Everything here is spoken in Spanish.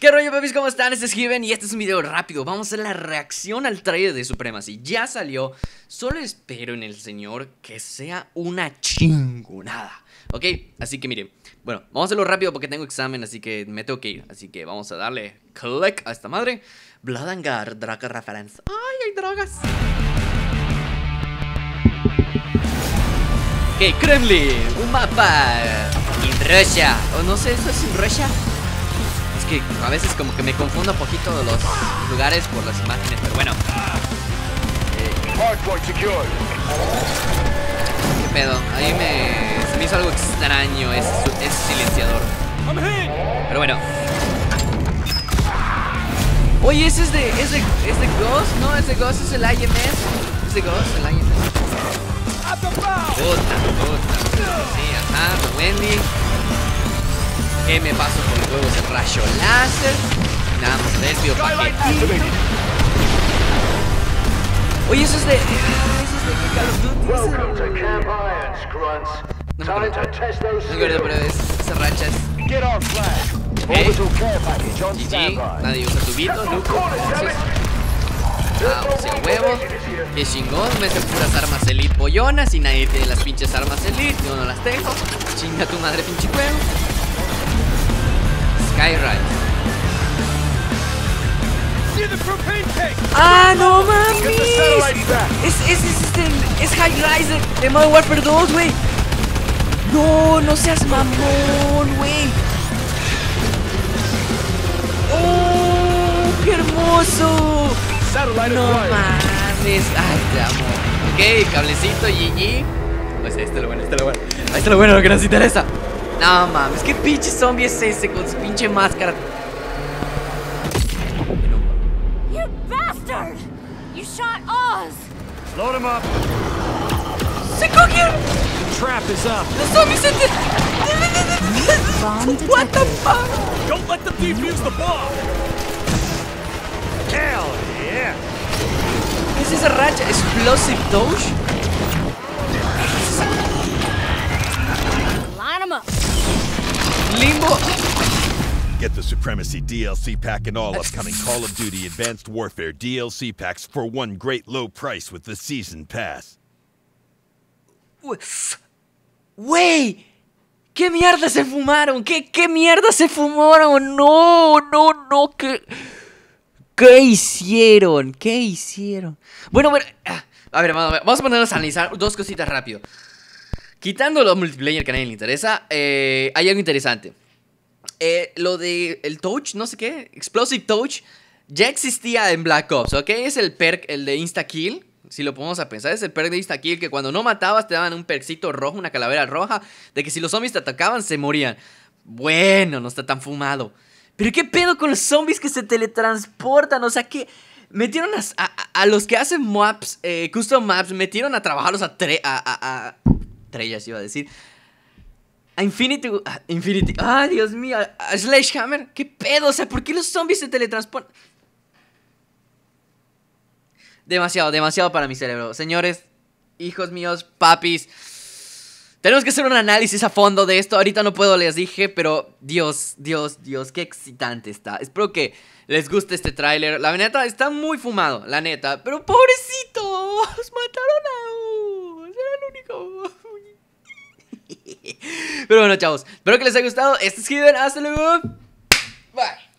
¿Qué rollo, papis? ¿Cómo están? Este es HEAVEN y este es un video rápido. Vamos a la reacción al trailer de Supremacy. Ya salió, solo espero en el señor que sea una chingonada, ¿ok? Así que miren, bueno, vamos a hacerlo rápido porque tengo examen, así que me tengo que ir. Así que vamos a darle click a esta madre. Bladangar, Draga Reference. ¡Ay, hay drogas! Ok, Kremlin, un mapa in Russia, o no sé, ¿eso es in Russia? Que a veces como que me confundo un poquito de los lugares por las imágenes, pero bueno. ¿Qué pedo? Ahí se me hizo algo extraño es silenciador. Pero bueno. Oye, ese es de Ghost, ¿no? Es de Ghost, es el AMS. Es de Ghost, el AMS. Puta. Sí, ajá, Wendy. Me paso por los huevos el rayo láser. Nada más desvío paquetito. Oye, eso es de Call of Duty. No me acuerdo, pero esa racha es GG, nadie usa tubito, Luco. Vamos a huevo. Que chingón, me hacen puras armas elite pollonas. Y nadie tiene las pinches armas elite. Yo no las tengo. Chinga tu madre, pinche juego. High Rise. ¡Ah, no mames! Es High Rise de Modern Warfare 2, güey. No, no seas mamón, güey. ¡Oh, qué hermoso! No mames. ¡Ay, te amo! Ok, cablecito, GG. Pues ahí está lo bueno, Ahí está lo bueno, lo que nos interesa. No mames, que pinche zombie es ese con su pinche máscara. You bastard! You shot Oz. Load him up. Se cogieron. The trap is up. Los zombies se What the fuck? Don't let the thief use the bomb. Hell yeah. ¿Qué es esa racha? Explosive Touch. Limbo. Get the Supremacy DLC pack and all upcoming Call of Duty Advanced Warfare DLC packs for one great low price with the Season Pass. Wey, ¿qué mierda se fumaron? ¿Qué mierda se fumaron? No, ¿qué hicieron? Bueno, a ver, vamos a ponernos a analizar dos cositas rápido. Quitando los multiplayer que a nadie le interesa, hay algo interesante. Lo de el touch, no sé qué, Explosive Touch, ya existía en Black Ops, ¿ok? Es el perk, el de Instakill, si lo ponemos a pensar, es el perk de Instakill que cuando no matabas te daban un perkcito rojo, una calavera roja, de que si los zombies te atacaban se morían. Bueno, no está tan fumado. Pero ¿qué pedo con los zombies que se teletransportan? O sea, que metieron a los que hacen maps, custom maps, metieron a trabajarlos a Infinity. ¡Ah, Dios mío! A Sledgehammer. ¿Qué pedo? O sea, ¿por qué los zombies se teletransportan? Demasiado para mi cerebro. Señores, hijos míos, papis, tenemos que hacer un análisis a fondo de esto. Ahorita no puedo, les dije, pero Dios, qué excitante está. Espero que les guste este tráiler. La neta, está muy fumado, la neta. Pero pobrecitos, mataron era el único. Pero bueno, chavos, espero que les haya gustado. Este es HEAVEN, hasta luego. Bye.